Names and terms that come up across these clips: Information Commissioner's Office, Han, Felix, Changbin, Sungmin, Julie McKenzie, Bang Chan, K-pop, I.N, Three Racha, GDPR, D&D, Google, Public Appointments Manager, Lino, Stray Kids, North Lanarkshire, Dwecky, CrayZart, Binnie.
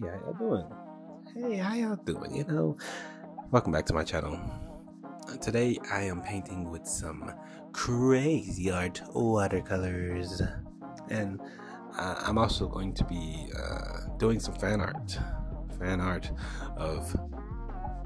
Hey, how y'all doing? Hey, how y'all doing? You know, welcome back to my channel. Today I am painting with some CrayZart watercolors, and I'm also going to be doing some fan art of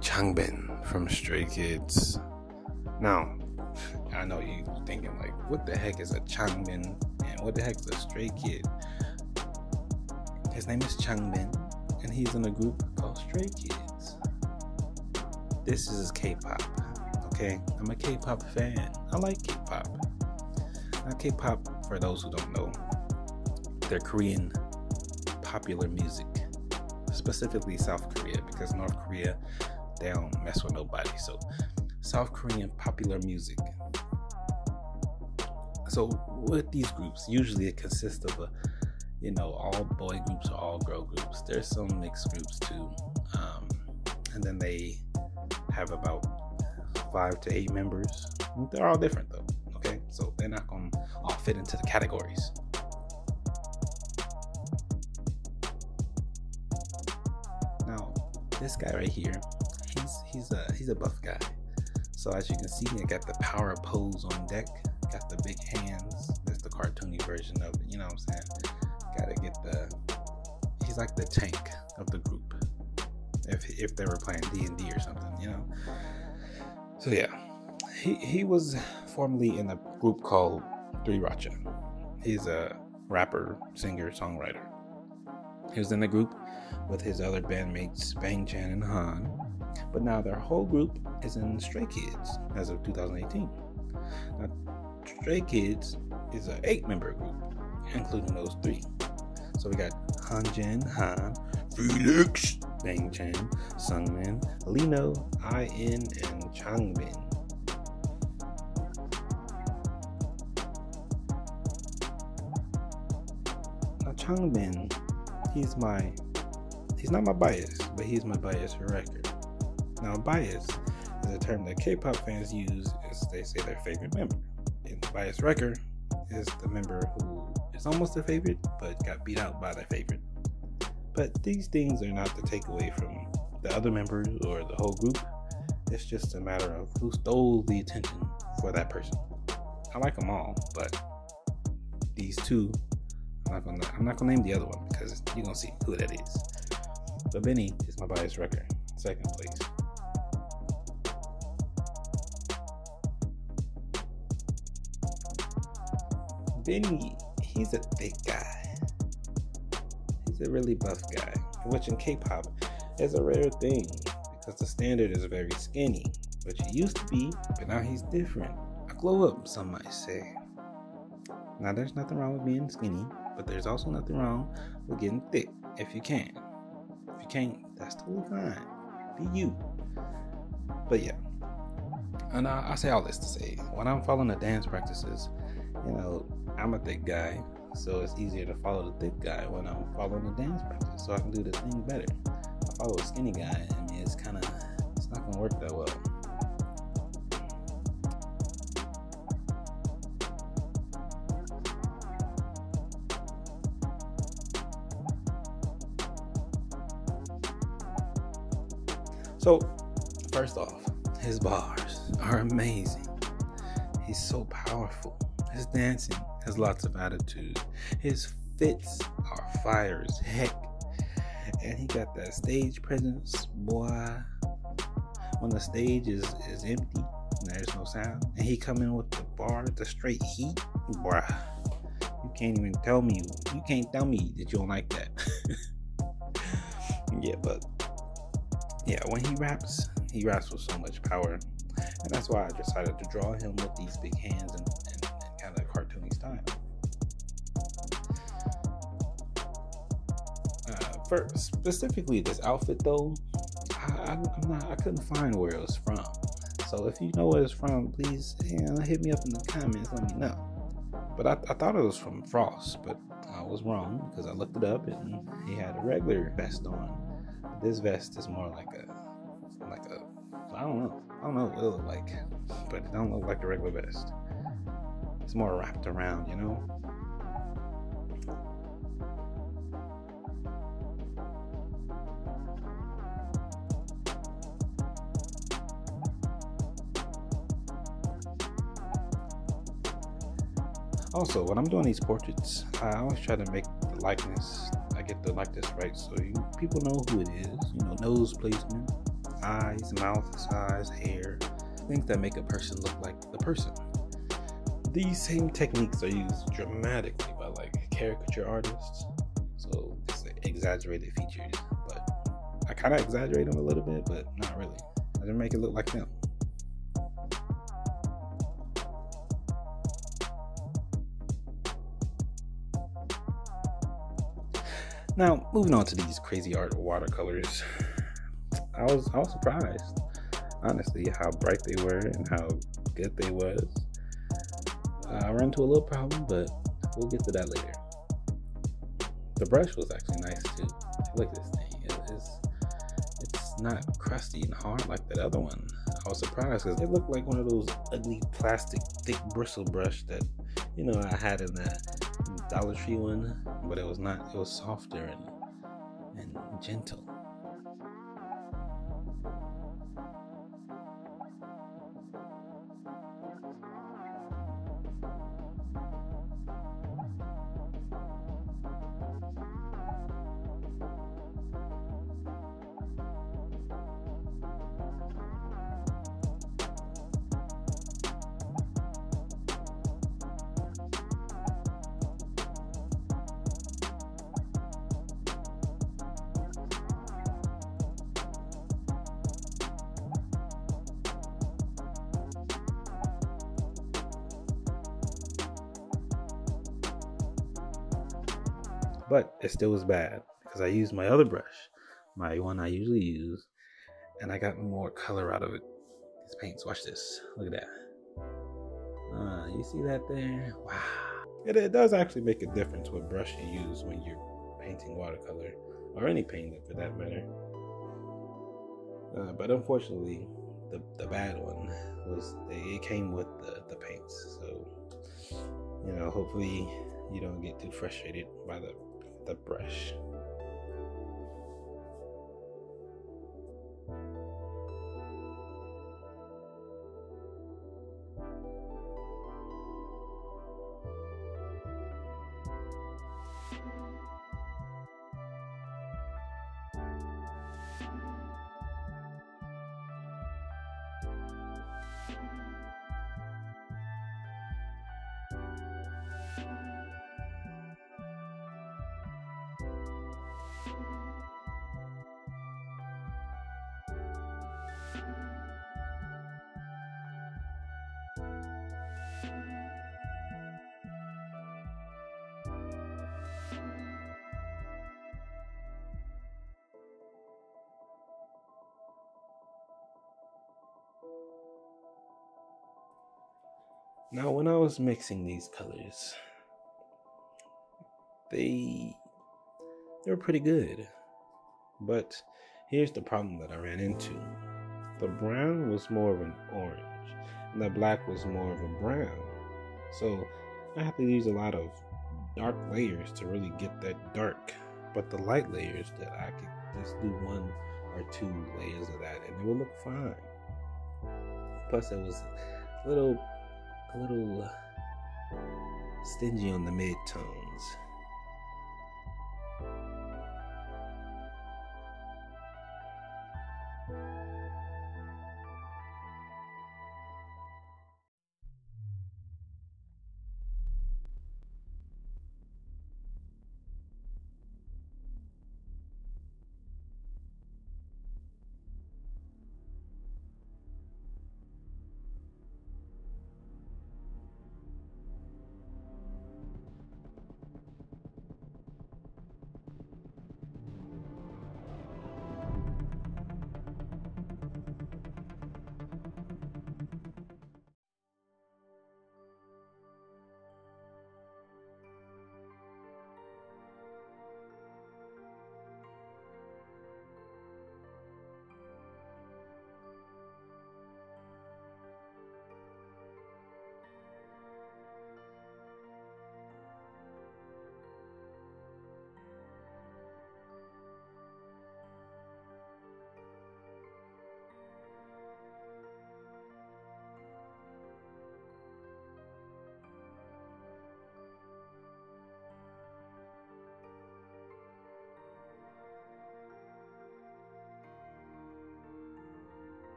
Changbin from Stray Kids. Now, I know you're thinking like, what the heck is a Changbin and what the heck is a Stray Kid? His name is Changbin, and he's in a group called Stray Kids. This is K-pop, okay? I'm a K-pop fan. I like K-pop. Now, K-pop, for those who don't know, they're Korean popular music, specifically South Korea, because North Korea, they don't mess with nobody. So South Korean popular music. So with these groups, usually it consists of a, you know, all boy groups or all girl groups. There's some mixed groups too, and then they have about 5 to 8 members. They're all different though, okay? So they're not gonna all fit into the categories. Now this guy right here, he's a buff guy. So as you can see, I got the power pose on deck, got the big hands. That's the cartoony version of it, you know what I'm saying? Gotta get the, he's like the tank of the group. If they were playing D&D or something, you know? So yeah, he was formerly in a group called Three Racha. He's a rapper, singer, songwriter. He was in a group with his other bandmates, Bang Chan and Han. But now their whole group is in Stray Kids as of 2018. Now, Stray Kids is an 8-member group, including those 3. So we got Han, Felix, Bang Chan, Sungmin, Lino, I.N, and Changbin. Now Changbin, he's not my bias, but he's my bias for record. Now, bias is a term that K-pop fans use as they say their favorite member. And bias wrecker is the member who is almost their favorite, but got beat out by their favorite. But these things are not the takeaway from the other members or the whole group. It's just a matter of who stole the attention for that person. I like them all, but these two, I'm not gonna name the other one because you're gonna see who that is. But Binnie is my bias wrecker, second place. Binnie, he's a thick guy. He's a really buff guy, which in K-pop is a rare thing because the standard is very skinny, which he used to be, but now he's different. A glow up, some might say. Now there's nothing wrong with being skinny, but there's also nothing wrong with getting thick if you can. If you can't, that's totally fine. Be you. But yeah, and I say all this to say, when I'm following the dance practices, you know, I'm a thick guy, so it's easier to follow the thick guy when I'm following the dance practice, so I can do the thing better. I follow a skinny guy, I mean, it's not gonna work that well. So, first off, his bars are amazing. He's so powerful. His dancing has lots of attitude. His fits are fire as heck. And he got that stage presence, boy. When the stage is empty and there's no sound, and he come in with the bar, the straight heat, boy. You can't even tell me. You can't tell me that you don't like that. Yeah, but yeah, when he raps with so much power. And that's why I decided to draw him with these big hands and kind of cartoony style. For specifically this outfit though, I couldn't find where it was from. So if you know where it's from, please, you know, hit me up in the comments, let me know. But I thought it was from Frost, but I was wrong because I looked it up and he had a regular vest on. This vest is more like a I don't know what it looked like, but it don't look like the regular vest. It's more wrapped around, you know? Also, when I'm doing these portraits, I always try to make the likeness, I get the likeness right, so people know who it is. You know, nose placement, eyes, mouth, size, hair, things that make a person look like the person. These same techniques are used dramatically by like caricature artists, so it's like exaggerated features, but I kind of exaggerate them a little bit, but not really. I just make it look like them. Now, moving on to these CrayZart watercolors, I was surprised, honestly, how bright they were and how good they was. I ran into a little problem, but we'll get to that later. The brush was actually nice too. Look at this thing; it's not crusty and hard like that other one. I was surprised because it looked like one of those ugly plastic thick bristle brush that, you know, I had in that Dollar Tree one, but it was not. It was softer and gentle. But it still was bad because I used my other brush, my one I usually use, and I got more color out of it. These paints, watch this. Look at that. You see that there? Wow. It does actually make a difference what brush you use when you're painting watercolor, or any painting for that matter. But unfortunately, the bad one was, it came with the paints. So, you know, hopefully you don't get too frustrated by the brush. Now, when I was mixing these colors, they were pretty good, but here's the problem that I ran into. The brown was more of an orange, and the black was more of a brown, so I have to use a lot of dark layers to really get that dark, but the light layers that I could just do one or two layers of that, and it would look fine. Plus, it was a little stingy on the mid-tones.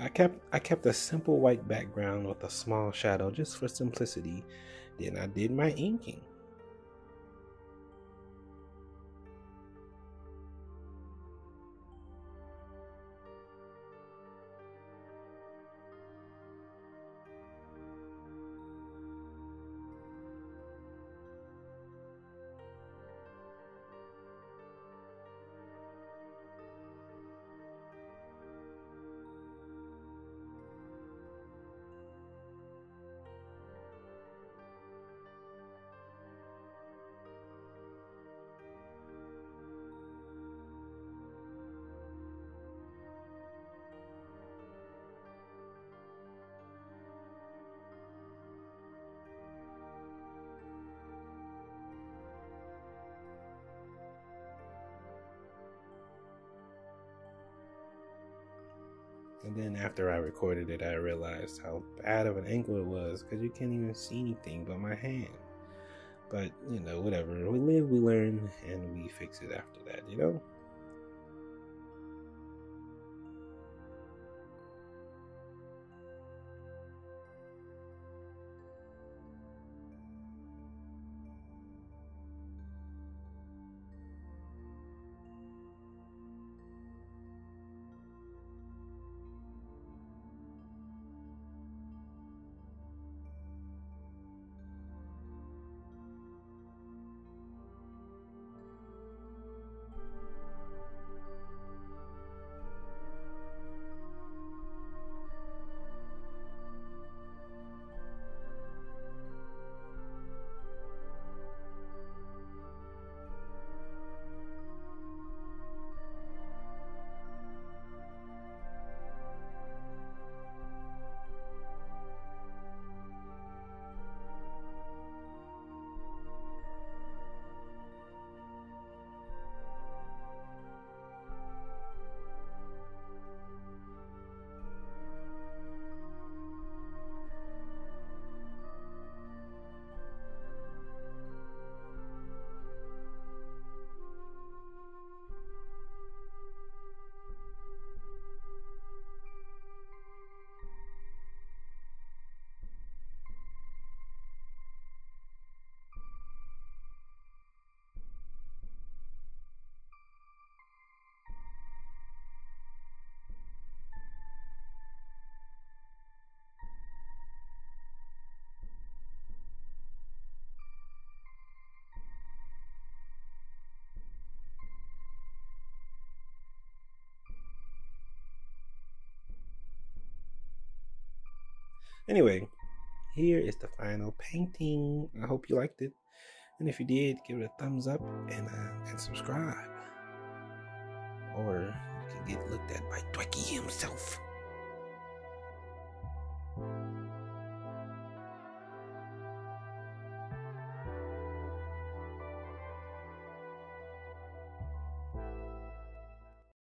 I kept a simple white background with a small shadow just for simplicity. Then I did my inking. And then after I recorded it, I realized how bad of an angle it was because you can't even see anything but my hand. But, you know, whatever. We live, we learn, and we fix it after that, you know? Anyway, here is the final painting. I hope you liked it. And if you did, give it a thumbs up and subscribe. Or you can get looked at by Dwecky himself.